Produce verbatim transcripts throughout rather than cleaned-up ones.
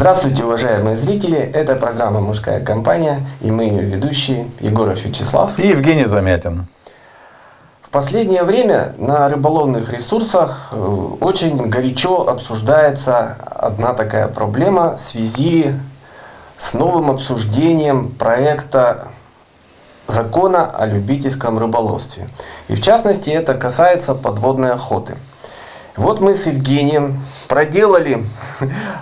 Здравствуйте, уважаемые зрители! Это программа «Мужская компания» и мы ее ведущие Егор Вячеслав и Евгений Замятин. В последнее время на рыболовных ресурсах очень горячо обсуждается одна такая проблема в связи с новым обсуждением проекта Закона о любительском рыболовстве. И в частности это касается подводной охоты. Вот мы с Евгением проделали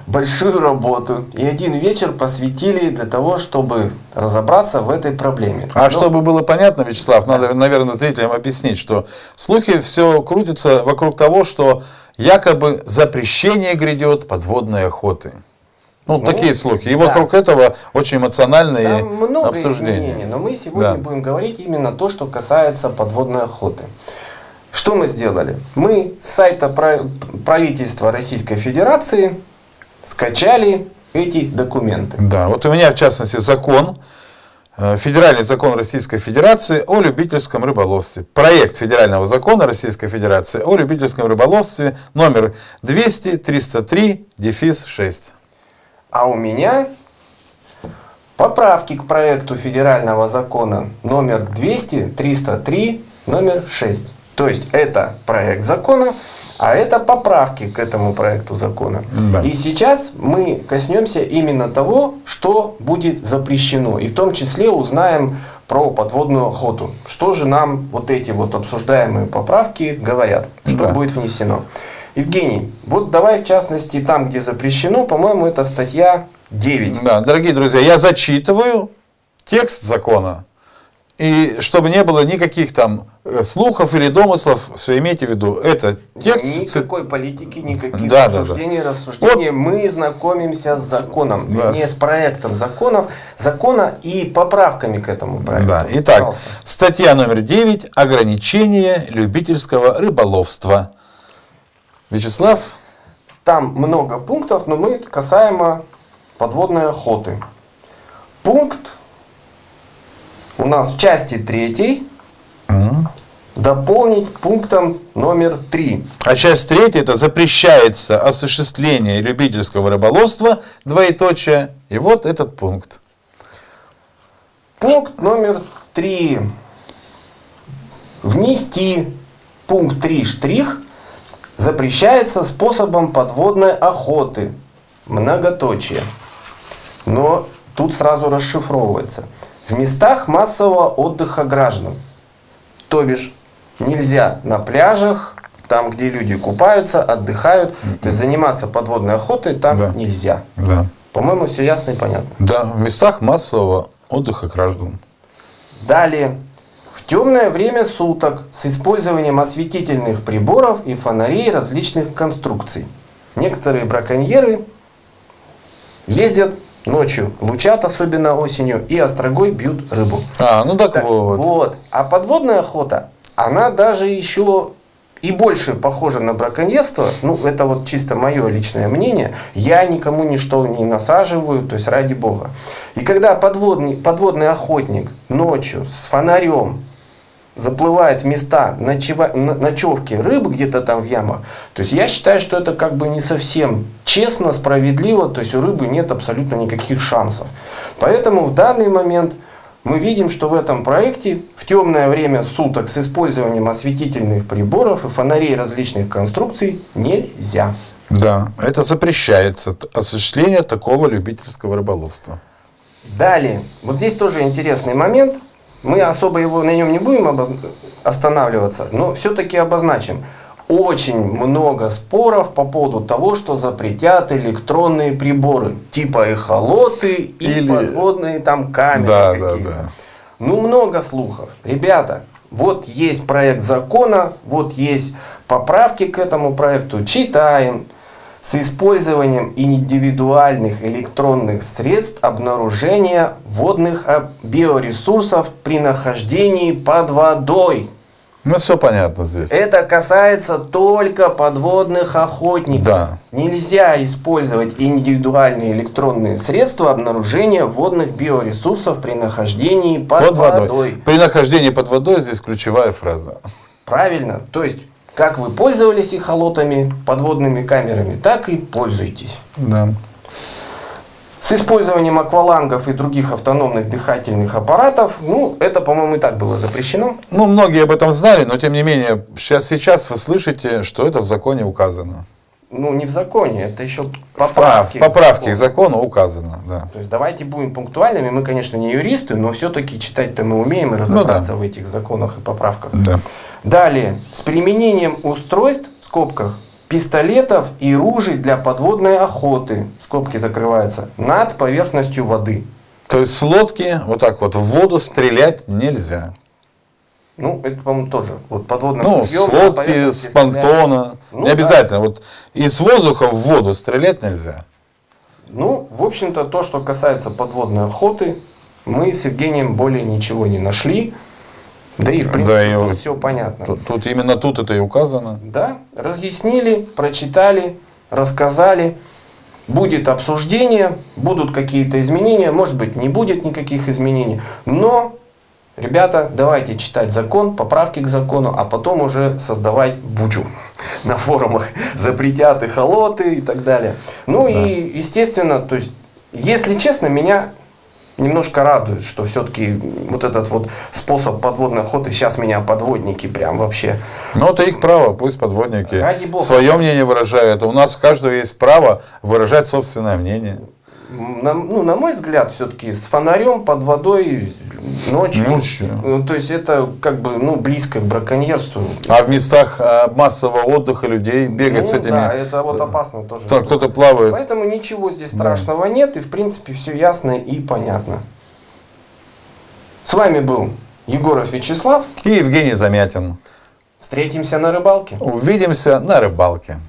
большую работу и один вечер посвятили для того, чтобы разобраться в этой проблеме. А Но... чтобы было понятно, Вячеслав, да. Надо, наверное, зрителям объяснить, что слухи все крутятся вокруг того, что якобы запрещение грядет подводной охоты. Ну, ну, такие слухи. И да. Вокруг этого очень эмоциональные там много обсуждения. Изменений, но мы сегодня да. будем говорить именно то, что касается подводной охоты. Что мы сделали? Мы с сайта правительства Российской Федерации скачали эти документы. Да, вот у меня в частности закон, федеральный закон Российской Федерации о любительском рыболовстве. Проект федерального закона Российской Федерации о любительском рыболовстве номер двести триста три дефис шесть. А у меня поправки к проекту федерального закона номер двести триста три номер шесть. То есть это проект закона, а это поправки к этому проекту закона. Да. И сейчас мы коснемся именно того, что будет запрещено. И в том числе узнаем про подводную охоту. Что же нам вот эти вот обсуждаемые поправки говорят, что да. будет внесено. Евгений, вот давай в частности там, где запрещено, по-моему, это статья девять. Да, дорогие друзья, я зачитываю текст закона. И чтобы не было никаких там слухов или домыслов, все имейте в виду, это текст... Никакой политики, никаких да, обсуждений, да, да. рассуждений. Вот. Мы знакомимся с законом, да. не с проектом законов, закона и поправками к этому проекту. Да. Итак, пожалуйста. Статья номер девять. Ограничение любительского рыболовства. Вячеслав? Там много пунктов, но мы касаемо подводной охоты. Пункт у нас в части третьей mm. дополнить пунктом номер три. А часть третья это запрещается осуществление любительского рыболовства, двоеточие. И вот этот пункт. Пункт номер три. Внести пункт три штрих. Запрещается способом подводной охоты. Многоточие. Но тут сразу расшифровывается. В местах массового отдыха граждан. То бишь нельзя на пляжах, там где люди купаются, отдыхают. Mm-hmm. То есть заниматься подводной охотой там да. нельзя. Да. По-моему, все ясно и понятно. Да, в местах массового отдыха граждан. Далее. В темное время суток с использованием осветительных приборов и фонарей различных конструкций. Некоторые браконьеры ездят ночью, лучат, особенно осенью, и острогой бьют рыбу. А, ну так, так вот. вот. А подводная охота, она даже еще и больше похожа на браконьерство. Ну, это вот чисто мое личное мнение. Я никому ничто не насаживаю, то есть ради бога. И когда подводный, подводный охотник ночью с фонарем заплывает в места ночева, ночевки рыбы где-то там в ямах, то есть я считаю, что это как бы не совсем честно, справедливо, то есть у рыбы нет абсолютно никаких шансов. Поэтому в данный момент мы видим, что в этом проекте в темное время суток с использованием осветительных приборов и фонарей различных конструкций нельзя. Да, это запрещается, осуществление такого любительского рыболовства. Далее, вот здесь тоже интересный момент. Мы особо его на нем не будем останавливаться, но все-таки обозначим. Очень много споров по поводу того, что запретят электронные приборы, типа эхолоты или, или... подводные там камеры да, какие-то. Да, да. Ну, много слухов. Ребята, вот есть проект закона, вот есть поправки к этому проекту, читаем. С использованием индивидуальных электронных средств обнаружения водных биоресурсов при нахождении под водой. Ну, все понятно здесь. Это касается только подводных охотников. Да. Нельзя использовать индивидуальные электронные средства обнаружения водных биоресурсов при нахождении под, под водой. водой. При нахождении под водой здесь ключевая фраза. Правильно. То есть как вы пользовались эхолотами, подводными камерами, так и пользуйтесь. Да. С использованием аквалангов и других автономных дыхательных аппаратов, ну, это, по-моему, и так было запрещено. Ну, многие об этом знали, но, тем не менее, сейчас, сейчас вы слышите, что это в законе указано. Ну, не в законе, это еще поправки. В поправке к закону указано, да. То есть, давайте будем пунктуальными. Мы, конечно, не юристы, но все-таки читать-то мы умеем и разобраться, ну, да, в этих законах и поправках. Да. Далее. С применением устройств, в скобках, пистолетов и ружей для подводной охоты, скобки закрываются, над поверхностью воды. То есть, с лодки вот так вот в воду стрелять нельзя. Ну, это, по-моему, тоже. Вот подводное ну, ружье, с лодки, с понтона. Ну, не обязательно. Да. Вот из воздуха в воду стрелять нельзя. Ну, в общем-то, то, что касается подводной охоты, мы с Евгением более ничего не нашли. Да и, в принципе, да, и тут вот все понятно. Тут, тут именно тут это и указано. Да, разъяснили, прочитали, рассказали. Будет обсуждение, будут какие-то изменения. Может быть, не будет никаких изменений. Но... Ребята, давайте читать закон, поправки к закону, а потом уже создавать бучу на форумах. Запретят эхолоты и так далее. Ну, да, и, естественно, то есть, если честно, меня немножко радует, что все-таки вот этот вот способ подводной охоты, сейчас меня подводники прям вообще... Ну, это их право, пусть подводники ради бога свое мнение выражают. У нас у каждого есть право выражать собственное мнение. На, ну, на мой взгляд, все-таки с фонарем под водой ночью, ночью. Ну, то есть это как бы, ну, близко к браконьерству. А в местах массового отдыха людей бегать, ну, с этими. Да, это вот опасно тоже. Кто-то плавает. Поэтому ничего здесь страшного, да, нет, и в принципе все ясно и понятно. С вами был Егоров Вячеслав и Евгений Замятин. Встретимся на рыбалке. Увидимся на рыбалке.